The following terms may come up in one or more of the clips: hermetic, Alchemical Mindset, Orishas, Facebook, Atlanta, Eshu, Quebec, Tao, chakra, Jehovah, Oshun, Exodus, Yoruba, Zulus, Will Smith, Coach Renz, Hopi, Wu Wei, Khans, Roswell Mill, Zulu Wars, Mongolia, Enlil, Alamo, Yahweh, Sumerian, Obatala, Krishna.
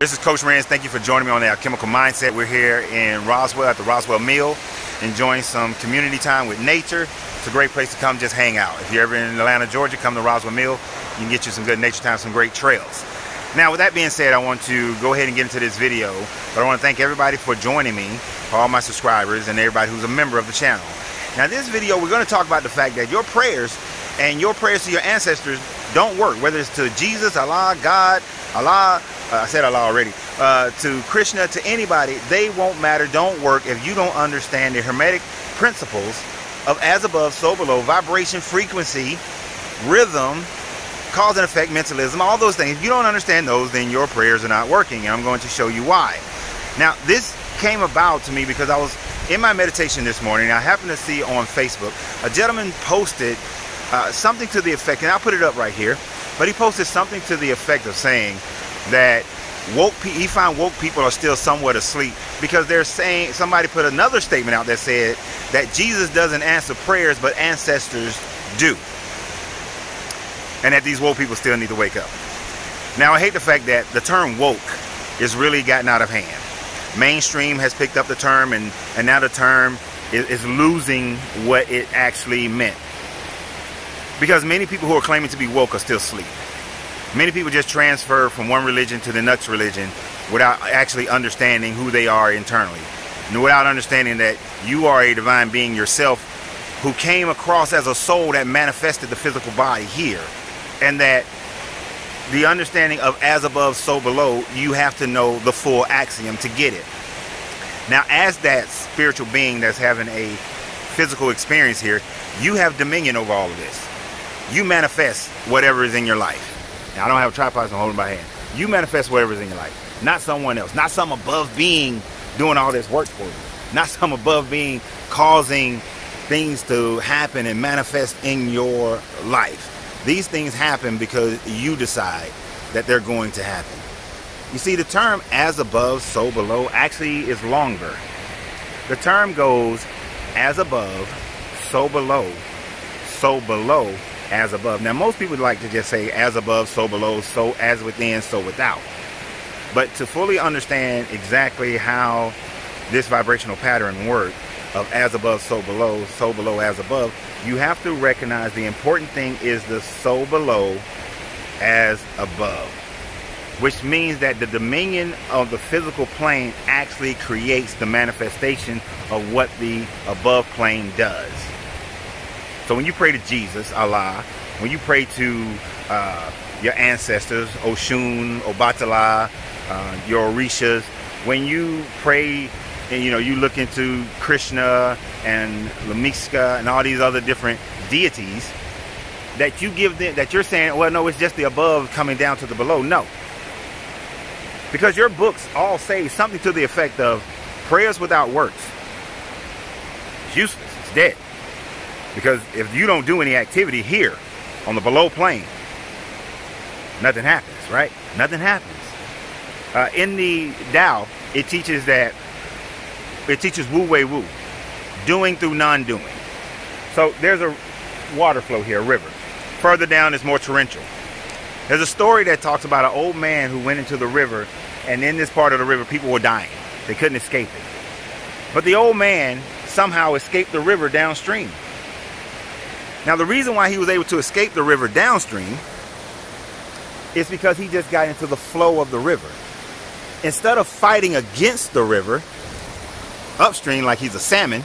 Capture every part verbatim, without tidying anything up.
This is Coach Renz. Thank you for joining me on the Alchemical Mindset. We're here in Roswell at the Roswell Mill, enjoying some community time with nature. It's a great place to come just hang out. If you're ever in Atlanta, Georgia, come to Roswell Mill. You can get you some good nature time, some great trails. Now, with that being said, I want to go ahead and get into this video. But I want to thank everybody for joining me, all my subscribers, and everybody who's a member of the channel. Now, this video, we're going to talk about the fact that your prayers and your prayers to your ancestors don't work, whether it's to Jesus, Allah, God, Allah, Uh, I said Allah already, uh, to Krishna, to anybody. They won't matter, don't work if you don't understand the hermetic principles of as above, so below, vibration, frequency, rhythm, cause and effect, mentalism, all those things. If you don't understand those, then your prayers are not working, and I'm going to show you why. Now, this came about to me because I was in my meditation this morning, and I happened to see on Facebook, a gentleman posted uh, something to the effect, and I'll put it up right here, but he posted something to the effect of saying, that woke pe he found woke people are still somewhat asleep because they're saying, somebody put another statement out that said that Jesus doesn't answer prayers but ancestors do, and that these woke people still need to wake up. Now, I hate the fact that the term woke is really gotten out of hand. Mainstream has picked up the term, and and now the term is, is losing what it actually meant, because many people who are claiming to be woke are still asleep. Many people just transfer from one religion to the next religion without actually understanding who they are internally, and without understanding that you are a divine being yourself who came across as a soul that manifested the physical body here, and that the understanding of as above, so below, you have to know the full axiom to get it. Now, as that spiritual being that's having a physical experience here, you have dominion over all of this. You manifest whatever is in your life. I don't have a tripod, so I'm holding my hand. You manifest whatever's in your life, not someone else, not some above being doing all this work for you, not some above being causing things to happen and manifest in your life. These things happen because you decide that they're going to happen. You see, the term as above, so below actually is longer. The term goes as above, so below, so below, as above. Now, most people like to just say as above, so below, so as within, so without. But to fully understand exactly how this vibrational pattern works of as above, so below, so below, as above, you have to recognize the important thing is the so below, as above, which means that the dominion of the physical plane actually creates the manifestation of what the above plane does. So when you pray to Jesus, Allah, when you pray to uh, your ancestors, Oshun, Obatala, uh, your Orishas, when you pray, and you know, you look into Krishna and Lamiska and all these other different deities, that you give them, that you're saying, well, no, it's just the above coming down to the below. No, because your books all say something to the effect of prayers without works. It's useless. It's dead. Because if you don't do any activity here on the below plane, nothing happens, right? Nothing happens. Uh, in the Tao, it teaches that, it teaches Wu Wei Wu, doing through non-doing. So there's a water flow here, a river. Further down is more torrential. There's a story that talks about an old man who went into the river, and in this part of the river, people were dying. They couldn't escape it. But the old man somehow escaped the river downstream. Now, the reason why he was able to escape the river downstream is because he just got into the flow of the river. Instead of fighting against the river upstream like he's a salmon,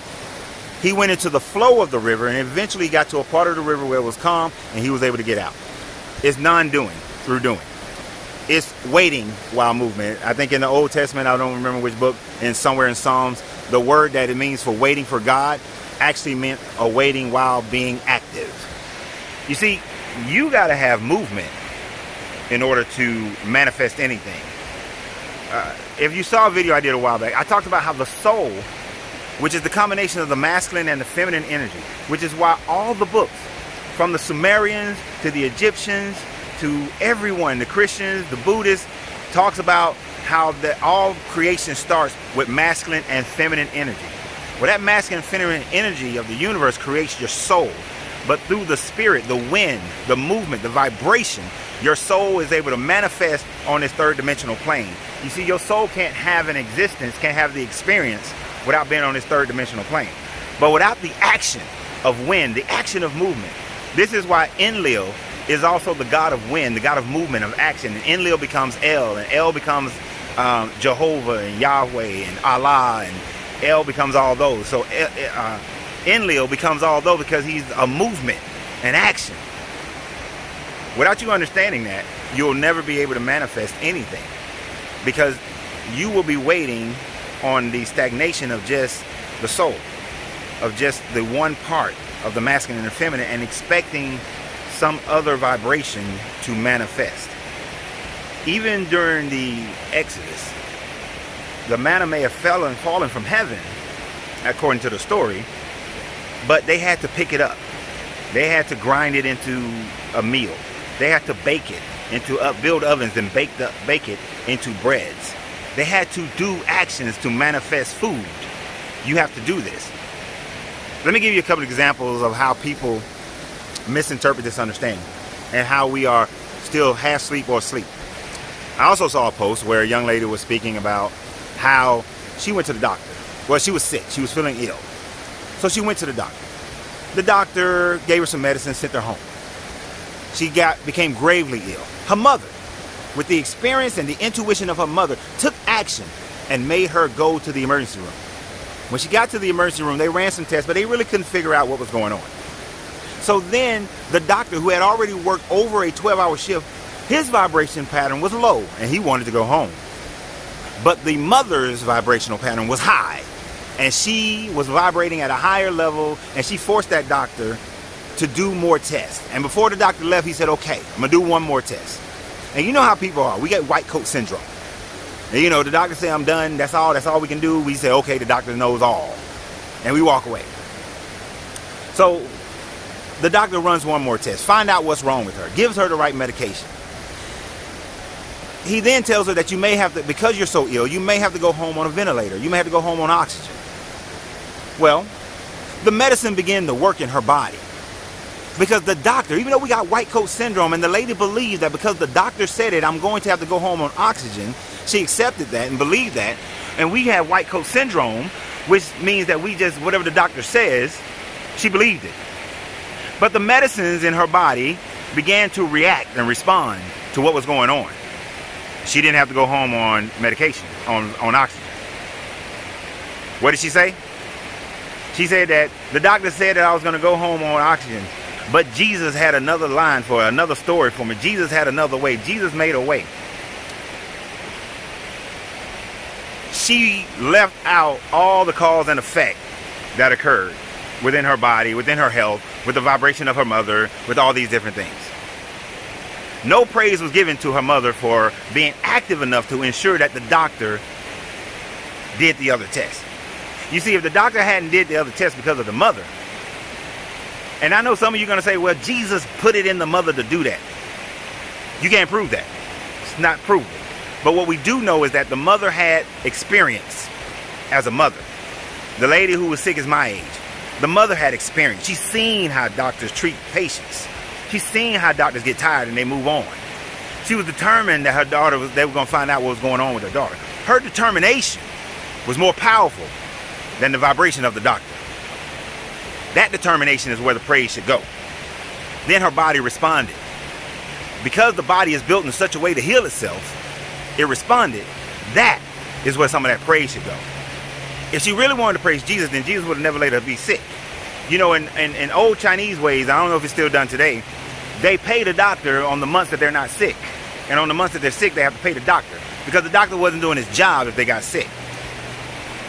he went into the flow of the river and eventually got to a part of the river where it was calm, and he was able to get out. It's non-doing through doing. It's waiting while movement. I think in the Old Testament, I don't remember which book, and somewhere in Psalms, the word that it means for waiting for God actually meant awaiting while being active. You see, you got to have movement in order to manifest anything. Uh, if you saw a video I did a while back, I talked about how the soul, which is the combination of the masculine and the feminine energy, which is why all the books, from the Sumerians to the Egyptians to everyone, the Christians, the Buddhists, talks about how that all creation starts with masculine and feminine energy. Well, that masculine and feminine energy of the universe creates your soul, but through the spirit, the wind, the movement, the vibration, your soul is able to manifest on this third dimensional plane. You see, your soul can't have an existence, can't have the experience without being on this third dimensional plane. But without the action of wind, the action of movement, this is why Enlil is also the god of wind, the god of movement, of action. And Enlil becomes El, and El becomes um, Jehovah and Yahweh and Allah, and El becomes all those. So uh, Enlil becomes all those because he's a movement, an action. Without you understanding that, you'll never be able to manifest anything, because you will be waiting on the stagnation of just the soul, of just the one part of the masculine and the feminine, and expecting some other vibration to manifest. Even during the Exodus, the manna may have fallen, fallen from heaven, according to the story, but they had to pick it up. They had to grind it into a meal. They had to bake it into up, build ovens and bake, the, bake it into breads. They had to do actions to manifest food. You have to do this. Let me give you a couple of examples of how people misinterpret this understanding and how we are still half asleep or asleep. I also saw a post where a young lady was speaking about how she went to the doctor. Well, she was sick. She was feeling ill. So she went to the doctor. The doctor gave her some medicine, sent her home. She got became gravely ill. Her mother, with the experience and the intuition of her mother, took action and made her go to the emergency room. When she got to the emergency room, they ran some tests, but they really couldn't figure out what was going on. So then the doctor, who had already worked over a twelve hour shift, his vibration pattern was low and he wanted to go home. But the mother's vibrational pattern was high, and she was vibrating at a higher level, and she forced that doctor to do more tests. And before the doctor left, he said, okay, I'm gonna do one more test. And you know how people are. We get white coat syndrome. And you know, the doctor said, I'm done. That's all. That's all we can do. We say, okay, the doctor knows all. And we walk away. So the doctor runs one more test, find out what's wrong with her, gives her the right medication. He then tells her that you may have to, because you're so ill, you may have to go home on a ventilator. You may have to go home on oxygen. Well, the medicine began to work in her body. Because the doctor, even though we got white coat syndrome, and the lady believed that because the doctor said it, I'm going to have to go home on oxygen, she accepted that and believed that. And we have white coat syndrome, which means that we just, whatever the doctor says, she believed it. But the medicines in her body began to react and respond to what was going on. She didn't have to go home on medication, on, on oxygen. What did she say? She said that the doctor said that I was going to go home on oxygen. But Jesus had another line for her, another story for me. Jesus had another way. Jesus made a way. She left out all the cause and effect that occurred within her body, within her health, with the vibration of her mother, with all these different things. No praise was given to her mother for being active enough to ensure that the doctor did the other test. You see, if the doctor hadn't did the other test because of the mother, and I know some of you are going to say, well, Jesus put it in the mother to do that. You can't prove that. It's not proven. But what we do know is that the mother had experience as a mother. The lady who was sick is my age. The mother had experience. She's seen how doctors treat patients. She's seen how doctors get tired and they move on. She was determined that her daughter was, they were going to find out what was going on with her daughter. Her determination was more powerful than the vibration of the doctor. That determination is where the praise should go. Then her body responded. Because the body is built in such a way to heal itself, it responded. That is where some of that praise should go. If she really wanted to praise Jesus, then Jesus would have never let her be sick. You know, in, in, in old Chinese ways, I don't know if it's still done today, they pay the doctor on the months that they're not sick. And on the months that they're sick, they have to pay the doctor. Because the doctor wasn't doing his job if they got sick.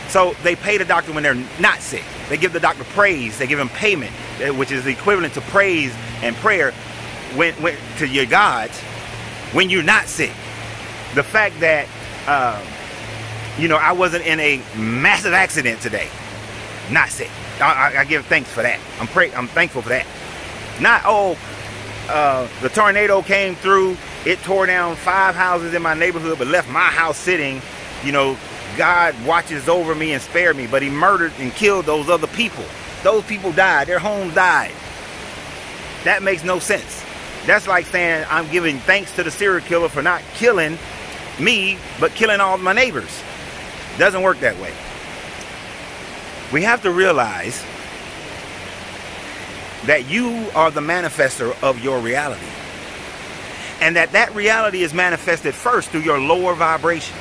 So they pay the doctor when they're not sick. They give the doctor praise. They give him payment, which is the equivalent to praise and prayer when, when, to your God when you're not sick. The fact that, uh, you know, I wasn't in a massive accident today. Not sick. I, I, I give thanks for that. I'm, pray, I'm thankful for that. Not, oh, uh, the tornado came through. It tore down five houses in my neighborhood but left my house sitting, you know, God watches over me and spared me, but he murdered and killed those other people. Those people died. Their homes died. That makes no sense. That's like saying I'm giving thanks to the serial killer for not killing me, but killing all my neighbors. Doesn't work that way. We have to realize that you are the manifester of your reality, and that that reality is manifested first through your lower vibration,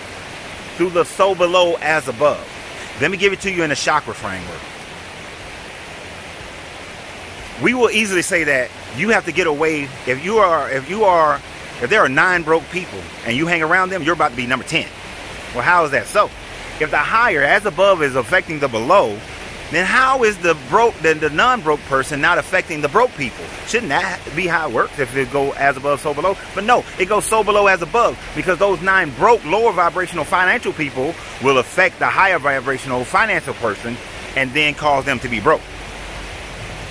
through the so below as above. Let me give it to you in a chakra framework. We will easily say that you have to get away. If you are, if you are, if there are nine broke people and you hang around them, you're about to be number ten. Well, how is that so? If the higher as above is affecting the below, then how is the broke, then the non-broke person not affecting the broke people? Shouldn't that be how it works if it go as above, so below? But no, it goes so below as above, because those nine broke, lower vibrational financial people will affect the higher vibrational financial person and then cause them to be broke.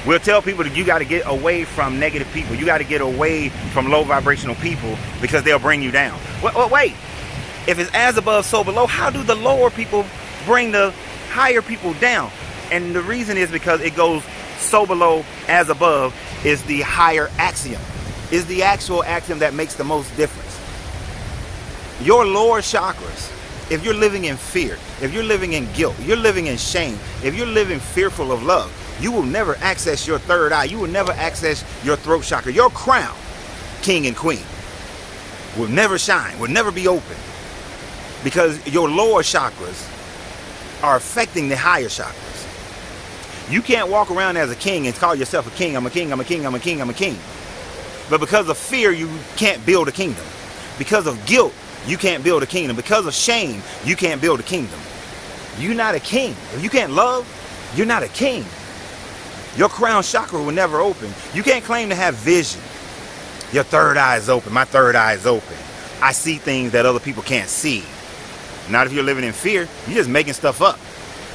We'll tell people that you got to get away from negative people. You got to get away from low vibrational people because they'll bring you down. Wait, wait, wait. If it's as above, so below, how do the lower people bring the higher people down? And the reason is because it goes so below as above is the higher axiom, is the actual axiom that makes the most difference. Your lower chakras, if you're living in fear, if you're living in guilt, you're living in shame, if you're living fearful of love, you will never access your third eye. You will never access your throat chakra. Your crown, king and queen, will never shine, will never be open, because your lower chakras are affecting the higher chakras. You can't walk around as a king and call yourself a king. I'm a king, I'm a king, I'm a king, I'm a king. But because of fear, you can't build a kingdom. Because of guilt, you can't build a kingdom. Because of shame, you can't build a kingdom. You're not a king. If you can't love, you're not a king. Your crown chakra will never open. You can't claim to have vision. Your third eye is open. My third eye is open. I see things that other people can't see. Not if you're living in fear. You're just making stuff up.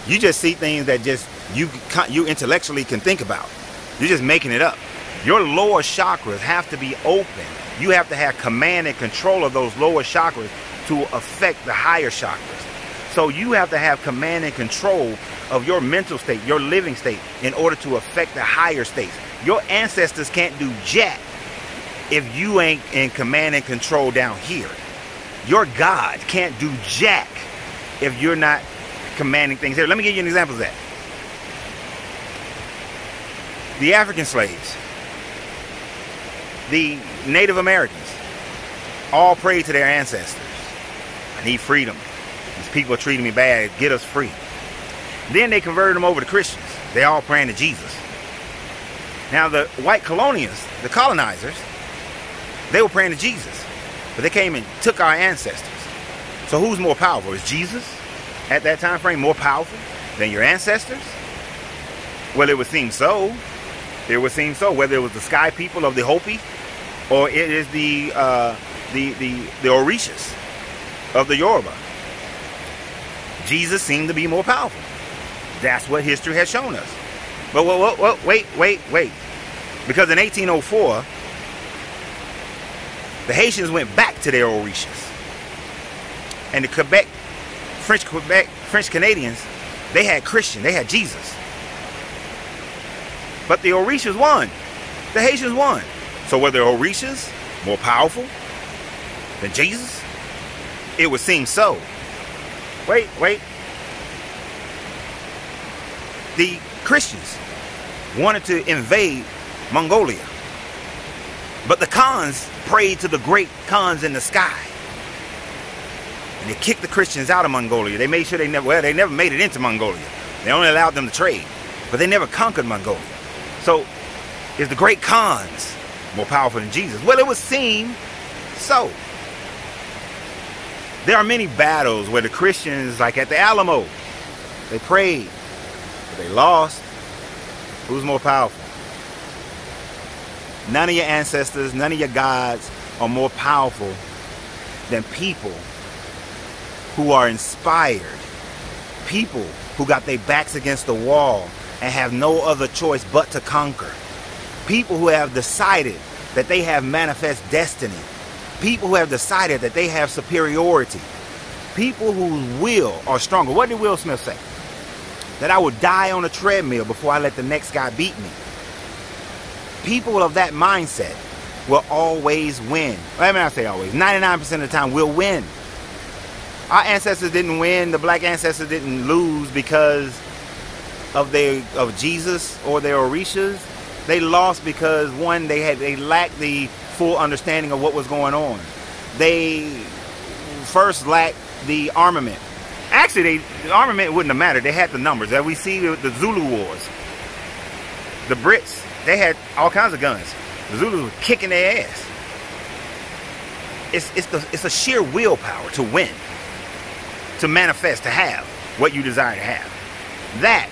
You just see things that just you you intellectually can think about. You're just making it up. Your lower chakras have to be open. You have to have command and control of those lower chakras to affect the higher chakras. So you have to have command and control of your mental state, your living state, in order to affect the higher states. Your ancestors can't do jack if you ain't in command and control down here. Your God can't do jack if you're not commanding things here. Let me give you an example of that. The African slaves, the Native Americans, all prayed to their ancestors. I need freedom. These people are treating me bad. Get us free. Then they converted them over to Christians. They all praying to Jesus. Now the white colonials, the colonizers, they were praying to Jesus, but they came and took our ancestors. So who's more powerful? Is Jesus at that time frame more powerful than your ancestors? Well, it would seem so. It would seem so. Whether it was the sky people of the Hopi, or it is the uh, the the the Orishas of the Yoruba, Jesus seemed to be more powerful. That's what history has shown us. But whoa, whoa, whoa, wait, wait, wait, because in eighteen oh four, the Haitians went back to their Orishas, and the Quebec, French Quebec, French Canadians, they had Christian, they had Jesus. But the Orishas won. The Haitians won. So were the Orishas more powerful than Jesus? It would seem so. Wait, wait. The Christians wanted to invade Mongolia, but the Khans prayed to the great Khans in the sky, and they kicked the Christians out of Mongolia. They made sure they never, well, they never made it into Mongolia. They only allowed them to trade, but they never conquered Mongolia. So, is the great Khans more powerful than Jesus? Well, it would seem so. There are many battles where the Christians, like at the Alamo, they prayed, but they lost. Who's more powerful? None of your ancestors, none of your gods are more powerful than people who are inspired, people who got their backs against the wall and have no other choice but to conquer. People who have decided that they have manifest destiny. People who have decided that they have superiority. People whose will are stronger. What did Will Smith say? That I would die on a treadmill before I let the next guy beat me. people of that mindset will always win. I mean, I say always. ninety-nine percent of the time, we'll win. Our ancestors didn't win. The black ancestors didn't lose because of their of Jesus or their Orishas. They lost because, one, they had they lacked the full understanding of what was going on. They first lacked the armament. Actually, they, the armament wouldn't have mattered. They had the numbers that we see with the Zulu Wars. The Brits, they had all kinds of guns. The Zulus were kicking their ass. It's, it's, the, it's a sheer willpower to win, to manifest, to have what you desire to have. That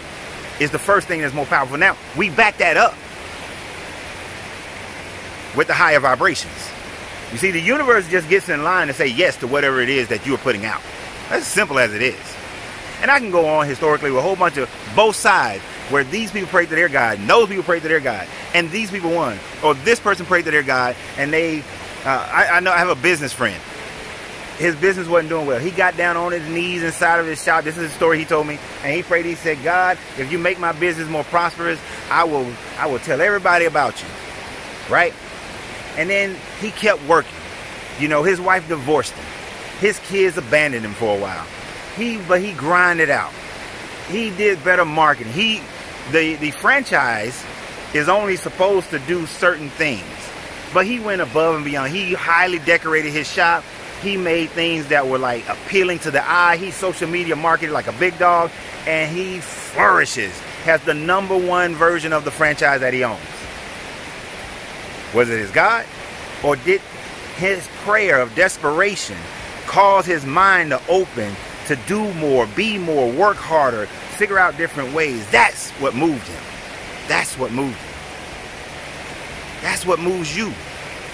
is the first thing that's more powerful. Now, we back that up with the higher vibrations. You see, the universe just gets in line and say yes to whatever it is that you're putting out. That's as simple as it is. And I can go on historically with a whole bunch of both sides where these people prayed to their God, and those people prayed to their God, and these people won. Or this person prayed to their God, and they, uh, I, I know I have a business friend. His business wasn't doing well. He got down on his knees inside of his shop. This is the story he told me. And he prayed, he said, God, if you make my business more prosperous, I will, I will tell everybody about you, right? And then he kept working. You know, his wife divorced him. His kids abandoned him for a while. He, but he grinded out. He did better marketing. He, the, the franchise is only supposed to do certain things, but he went above and beyond. He highly decorated his shop. He made things that were like appealing to the eye. He social media marketed like a big dog, and he flourishes, has the number one version of the franchise that he owns. Was it his God, or did his prayer of desperation cause his mind to open to do more, be more, work harder, figure out different ways? That's what moved him. That's what moved him. That's what moves you.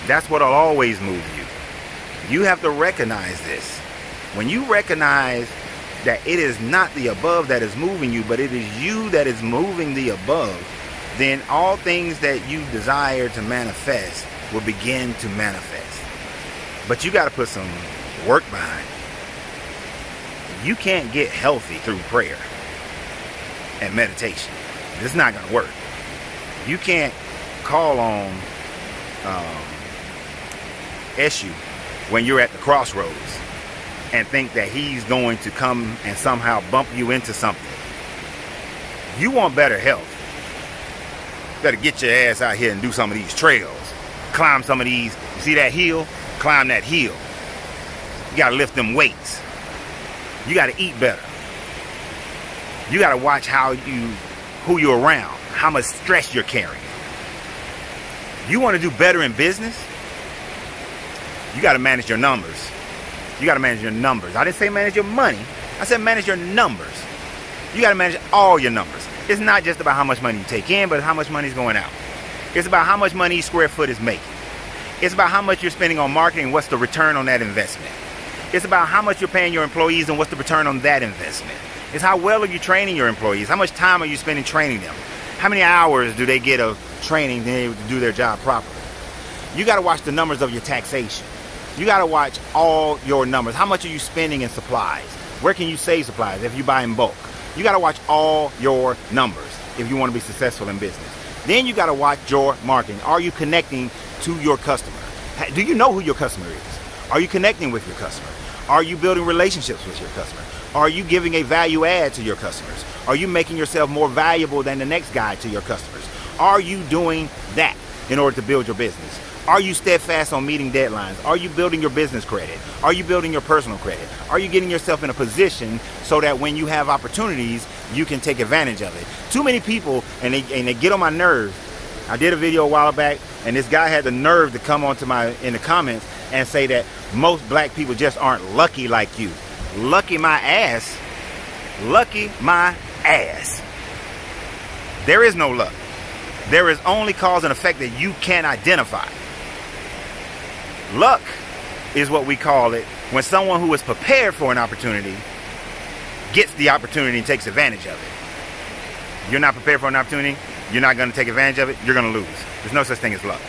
That's what'll always move you. You have to recognize this. When you recognize that it is not the above that is moving you, but it is you that is moving the above, then all things that you desire to manifest will begin to manifest. But you got to put some work behind it. You can't get healthy through prayer and meditation. It's not going to work. You can't call on um, Eshu when you're at the crossroads and think that he's going to come and somehow bump you into something. You want better health. You better get your ass out here and do some of these trails. Climb some of these. You see that hill? Climb that hill. You got to lift them weights. You got to eat better. You got to watch how you, who you're around, how much stress you're carrying. You want to do better in business? You got to manage your numbers. You got to manage your numbers. I didn't say manage your money. I said manage your numbers. You got to manage all your numbers. It's not just about how much money you take in, but how much money is going out. It's about how much money each square foot is making. It's about how much you're spending on marketing. What's the return on that investment? It's about how much you're paying your employees and what's the return on that investment. It's how well are you training your employees? How much time are you spending training them? How many hours do they get of training to be able to do their job properly? You got to watch the numbers of your taxation. You got to watch all your numbers. How much are you spending in supplies? Where can you save supplies if you buy in bulk? You got to watch all your numbers if you want to be successful in business. Then you got to watch your marketing. Are you connecting to your customer? Do you know who your customer is? Are you connecting with your customer? Are you building relationships with your customer? Are you giving a value add to your customers? Are you making yourself more valuable than the next guy to your customers? Are you doing that in order to build your business? Are you steadfast on meeting deadlines? Are you building your business credit? Are you building your personal credit? Are you getting yourself in a position so that when you have opportunities, you can take advantage of it? Too many people, and they, and they get on my nerves. I did a video a while back, and this guy had the nerve to come onto my, in the comments and say that most black people just aren't lucky like you. Lucky my ass. Lucky my ass. There is no luck. There is only cause and effect that you can identify. Luck is what we call it when someone who is prepared for an opportunity gets the opportunity and takes advantage of it. You're not prepared for an opportunity, you're not going to take advantage of it, you're going to lose. There's no such thing as luck.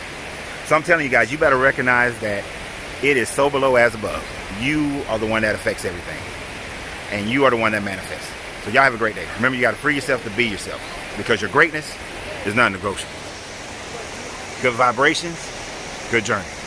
So I'm telling you guys, you better recognize that it is so below as above. You are the one that affects everything. And you are the one that manifests. So y'all have a great day. Remember, you got to free yourself to be yourself, because your greatness is non-negotiable. good vibrations, good journey.